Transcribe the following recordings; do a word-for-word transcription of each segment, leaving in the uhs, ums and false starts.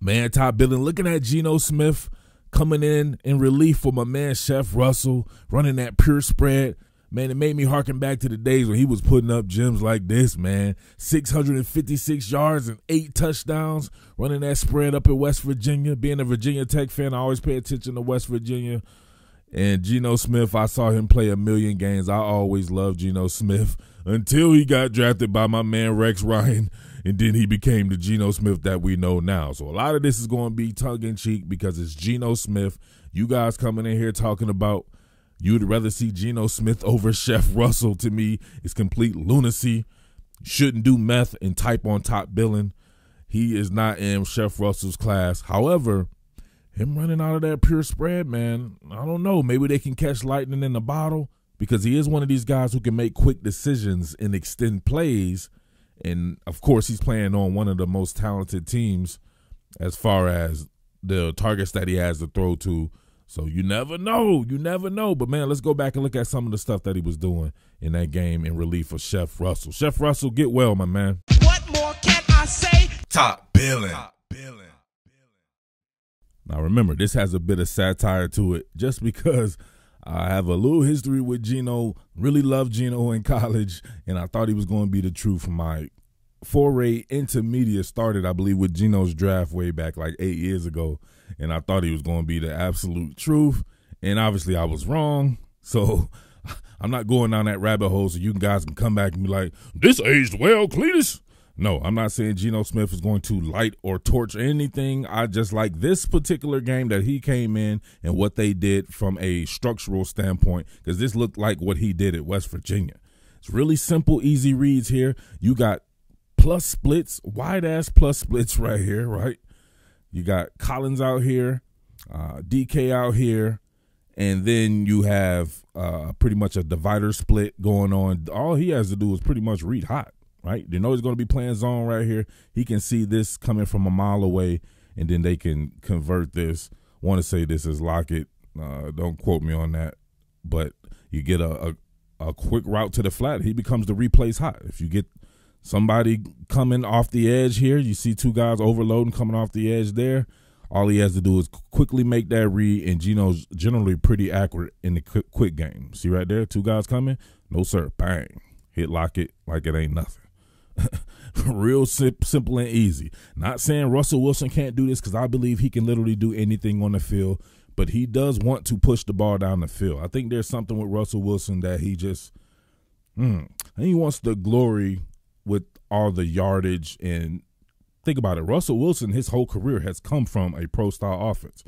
Man, Top Billin, looking at Geno Smith coming in in relief for my man Chef Russell, running that pure spread. Man, it made me harken back to the days when he was putting up gems like this, man. six hundred fifty-six yards and eight touchdowns, running that spread up in West Virginia. Being a Virginia Tech fan, I always pay attention to West Virginia. And Geno Smith, I saw him play a million games. I always loved Geno Smith until he got drafted by my man Rex Ryan, and then he became the Geno Smith that we know now. So a lot of this is going to be tongue-in-cheek because it's Geno Smith. You guys coming in here talking about you'd rather see Geno Smith over Chef Russell, to me, is complete lunacy. Shouldn't do meth and type on Top Billin. He is not in Chef Russell's class. However, him running out of that pure spread, man, I don't know. Maybe they can catch lightning in the bottle because he is one of these guys who can make quick decisions and extend plays. And, of course, he's playing on one of the most talented teams as far as the targets that he has to throw to. So you never know. You never know. But, man, let's go back and look at some of the stuff that he was doing in that game in relief of Chef Russell. Chef Russell, get well, my man. What more can I say? Top Billin. Top Billin. Now, remember, this has a bit of satire to it just because I have a little history with Geno, really loved Geno in college, and I thought he was going to be the truth. My foray into media started, I believe, with Geno's draft way back like eight years ago, and I thought he was going to be the absolute truth, and obviously I was wrong. So I'm not going down that rabbit hole so you guys can come back and be like, this aged well, Cletus. No, I'm not saying Geno Smith is going to light or torch anything. I just like this particular game that he came in and what they did from a structural standpoint, because this looked like what he did at West Virginia. It's really simple, easy reads here. You got plus splits, wide-ass plus splits right here, right? You got Collins out here, uh, D K out here, and then you have uh, pretty much a divider split going on. All he has to do is pretty much read hot. Right? You know he's going to be playing zone right here. He can see this coming from a mile away, and then they can convert this. I want to say this is Lockett. Uh, don't quote me on that. But you get a, a, a quick route to the flat. He becomes the replays hot. If you get somebody coming off the edge here, you see two guys overloading coming off the edge there. All he has to do is quickly make that read, and Geno's generally pretty accurate in the quick, quick game. See right there? Two guys coming? No, sir. Bang. Hit Lockett like it ain't nothing. Real sim simple and easy. Not saying Russell Wilson can't do this, because I believe he can literally do anything on the field, but he does want to push the ball down the field. I think there's something with Russell Wilson that he just mm, and he wants the glory with all the yardage. And think about it, Russell Wilson, his whole career has come from a pro-style offense.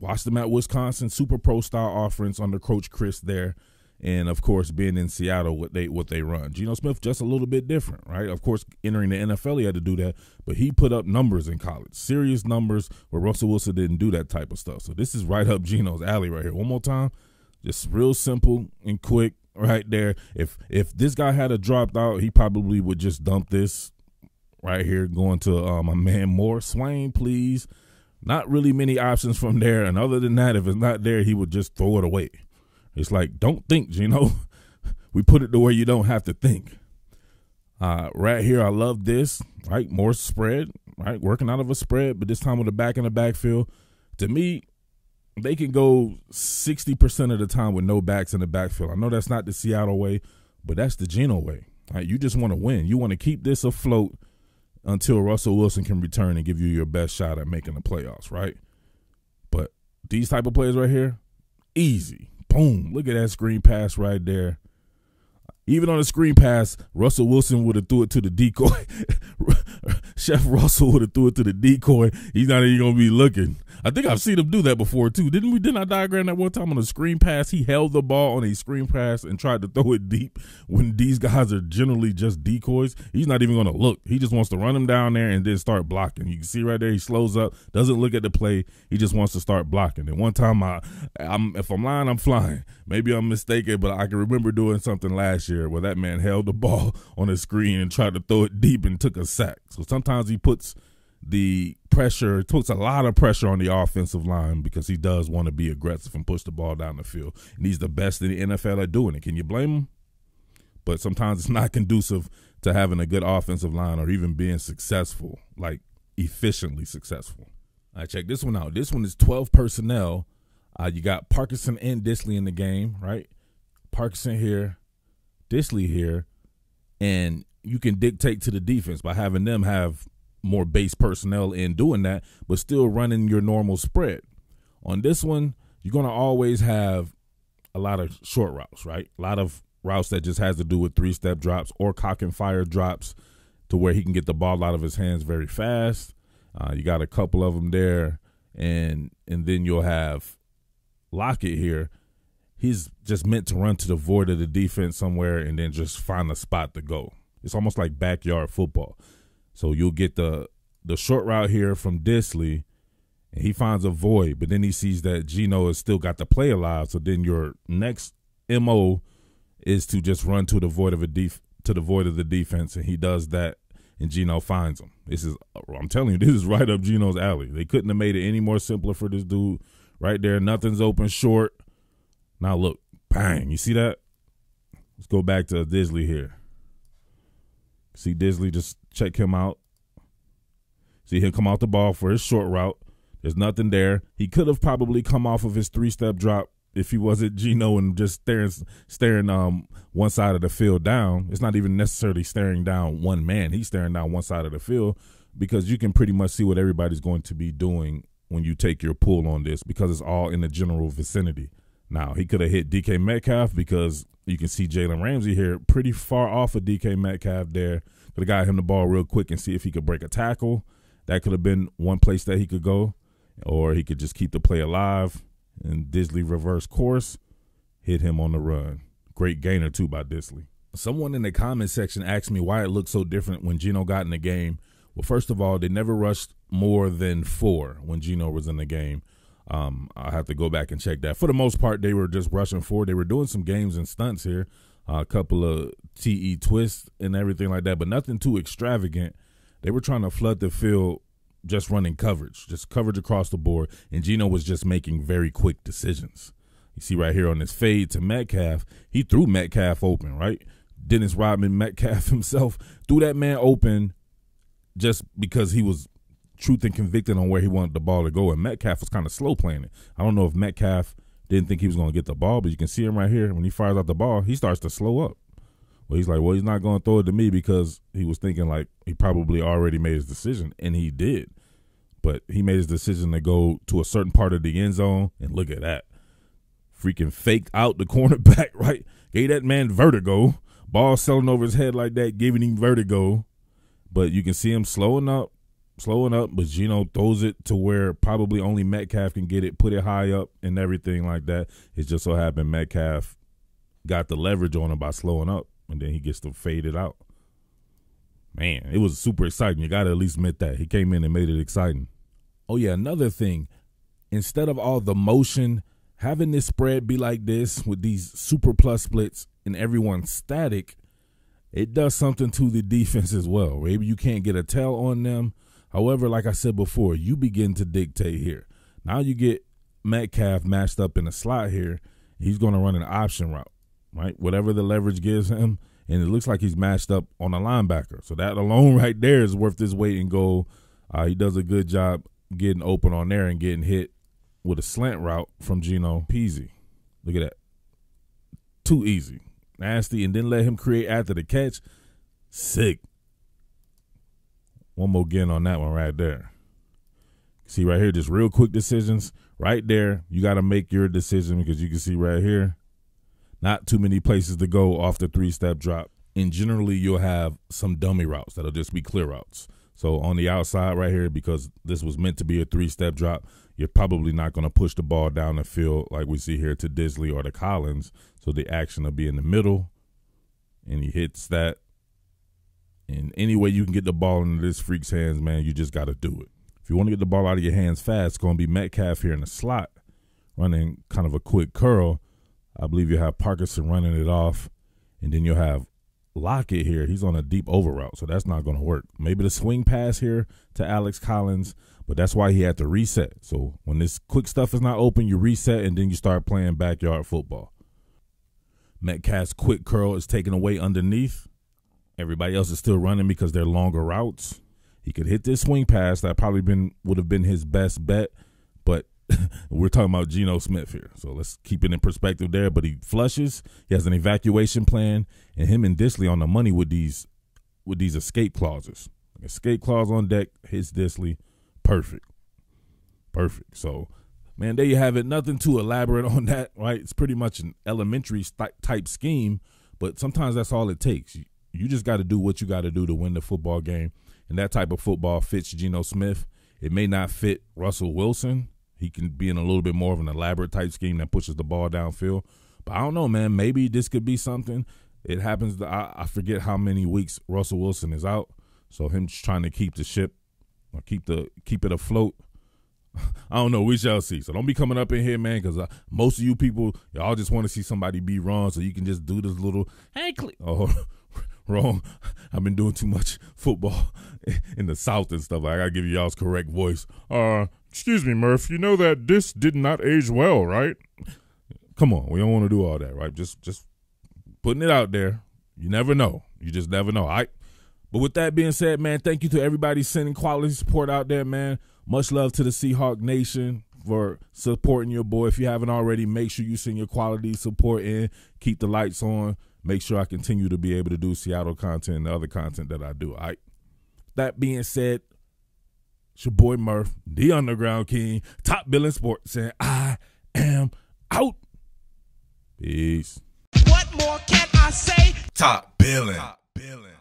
Watched him at Wisconsin, super pro-style offense under Coach Chris there. And, of course, being in Seattle, what they what they run. Geno Smith, just a little bit different, right? Of course, entering the N F L, he had to do that. But he put up numbers in college, serious numbers, where Russell Wilson didn't do that type of stuff. So this is right up Geno's alley right here. One more time. Just real simple and quick right there. If if this guy had a dropped out, he probably would just dump this right here, going to uh, my man Moore. Swain, please. Not really many options from there. And other than that, if it's not there, he would just throw it away. It's like, don't think, Geno. We put it to where you don't have to think. Uh, right here, I love this, right? More spread, right? Working out of a spread, but this time with a back in the backfield. To me, they can go sixty percent of the time with no backs in the backfield. I know that's not the Seattle way, but that's the Geno way. Right? You just want to win. You want to keep this afloat until Russell Wilson can return and give you your best shot at making the playoffs, right? But these type of plays right here, easy. Boom, look at that screen pass right there. Even on the screen pass, Russell Wilson would have threw it to the decoy. Chef Russell would have threw it to the decoy. He's not even going to be looking. I think I've seen him do that before, too. Didn't we? Didn't I diagram that one time on a screen pass? He held the ball on a screen pass and tried to throw it deep when these guys are generally just decoys. He's not even going to look. He just wants to run him down there and then start blocking. You can see right there he slows up, doesn't look at the play. He just wants to start blocking. And one time, I, I'm, if I'm lying, I'm flying. Maybe I'm mistaken, but I can remember doing something last year where that man held the ball on the screen and tried to throw it deep and took a sack. So sometimes he puts the pressure, puts a lot of pressure on the offensive line because he does want to be aggressive and push the ball down the field. And he's the best in the N F L at doing it. Can you blame him? But sometimes it's not conducive to having a good offensive line or even being successful like efficiently successful. All right, check this one out. This one is twelve personnel. Uh, you got Parkinson and Disley in the game, right? Parkinson here, Disley here, and you can dictate to the defense by having them have more base personnel in doing that, but still running your normal spread. On this one, you're going to always have a lot of short routes, right? A lot of routes that just has to do with three-step drops or cock and fire drops to where he can get the ball out of his hands very fast. Uh, you got a couple of them there, and and then you'll have Lockett here. He's just meant to run to the void of the defense somewhere and then just find a spot to go. It's almost like backyard football. So you'll get the the short route here from Disley, and he finds a void, but then he sees that Geno has still got the play alive. So then your next M O is to just run to the void of a def to the void of the defense, and he does that, and Geno finds him. This is I'm telling you, this is right up Geno's alley. They couldn't have made it any more simpler for this dude right there. Nothing's open short. Now look, bang! You see that? Let's go back to Disley here. See Disley, just check him out. See, he'll come out the ball for his short route. There's nothing there. He could have probably come off of his three-step drop if he wasn't Geno and just staring staring um one side of the field down. It's not even necessarily staring down one man. He's staring down one side of the field because you can pretty much see what everybody's going to be doing when you take your pull on this because it's all in the general vicinity. Now, he could have hit D K Metcalf because you can see Jalen Ramsey here pretty far off of D K Metcalf there. Could have got him the ball real quick and see if he could break a tackle. That could have been one place that he could go. Or he could just keep the play alive and Disley reverse course, hit him on the run. Great gainer, too, by Disley. Someone in the comment section asked me why it looked so different when Geno got in the game. Well, first of all, they never rushed more than four when Geno was in the game. Um, I'll have to go back and check that. For the most part, they were just rushing forward. They were doing some games and stunts here, uh, a couple of T E twists and everything like that, but nothing too extravagant. They were trying to flood the field just running coverage, just coverage across the board, and Geno was just making very quick decisions. You see right here on this fade to Metcalf, he threw Metcalf open, right? Dennis Rodman, Metcalf himself, threw that man open just because he was truth and convicted on where he wanted the ball to go, and Metcalf was kind of slow playing it. I don't know if Metcalf didn't think he was going to get the ball, but you can see him right here. When he fires out the ball, he starts to slow up. Well, he's like, well, he's not going to throw it to me because he was thinking like he probably already made his decision, and he did. But he made his decision to go to a certain part of the end zone, and look at that. Freaking faked out the cornerback, right? Gave that man vertigo. Ball selling over his head like that, giving him vertigo. But you can see him slowing up. Slowing up, but Geno throws it to where probably only Metcalf can get it, put it high up and everything like that. It just so happened Metcalf got the leverage on him by slowing up, and then he gets to fade it out. Man, it was super exciting. You got to at least admit that. He came in and made it exciting. Oh, yeah, another thing. Instead of all the motion, having this spread be like this with these super plus splits and everyone static, it does something to the defense as well. Maybe you can't get a tell on them. However, like I said before, you begin to dictate here. Now you get Metcalf matched up in the slot here. He's going to run an option route, right? Whatever the leverage gives him, and it looks like he's matched up on a linebacker. So that alone right there is worth his weight in gold. Uh, he does a good job getting open on there and getting hit with a slant route from Geno. Peasy. Look at that. Too easy. Nasty. And then let him create after the catch. Sick. One more again on that one right there. See right here, just real quick decisions. Right there, you got to make your decision because you can see right here, not too many places to go off the three-step drop. And generally, you'll have some dummy routes that'll just be clear routes. So on the outside right here, because this was meant to be a three-step drop, you're probably not going to push the ball down the field like we see here to Disley or to Collins. So the action will be in the middle, and he hits that. And any way you can get the ball into this freak's hands, man, you just got to do it. If you want to get the ball out of your hands fast, it's going to be Metcalf here in the slot, running kind of a quick curl. I believe you have Parkinson running it off, and then you'll have Lockett here. He's on a deep over route, so that's not going to work. Maybe the swing pass here to Alex Collins, but that's why he had to reset. So when this quick stuff is not open, you reset, and then you start playing backyard football. Metcalf's quick curl is taken away underneath. Everybody else is still running because they're longer routes. He could hit this swing pass that probably been would have been his best bet, but we're talking about Geno Smith here. So let's keep it in perspective there. But he flushes. He has an evacuation plan, and him and Disley on the money with these with these escape clauses. Escape clause on deck, hits Disley. Perfect. Perfect. So, man, there you have it. Nothing too elaborate on that, right? It's pretty much an elementary type scheme, but sometimes that's all it takes. You just got to do what you got to do to win the football game, and that type of football fits Geno Smith. It may not fit Russell Wilson. He can be in a little bit more of an elaborate type scheme that pushes the ball downfield. But I don't know, man. Maybe this could be something. It happens. To, I, I forget how many weeks Russell Wilson is out. So him trying to keep the ship, or keep the keep it afloat. I don't know. We shall see. So don't be coming up in here, man, because uh, most of you people, y'all just want to see somebody be wrong, so you can just do this little hey, Cle oh, wrong. I've been doing too much football in the South and stuff. I gotta give y'all's correct voice. Uh, excuse me, Murph. You know that this did not age well, right? Come on, we don't want to do all that, right? Just just putting it out there. You never know. You just never know. I. But with that being said, man, thank you to everybody sending quality support out there, man. Much love to the Seahawk Nation for supporting your boy. If you haven't already, make sure you send your quality support in. Keep the lights on. Make sure I continue to be able to do Seattle content and the other content that I do. All right. That being said, it's your boy Murph, the Underground King, Top Billin Sports, and I am out. Peace. What more can I say? Top Billin. Top Billin.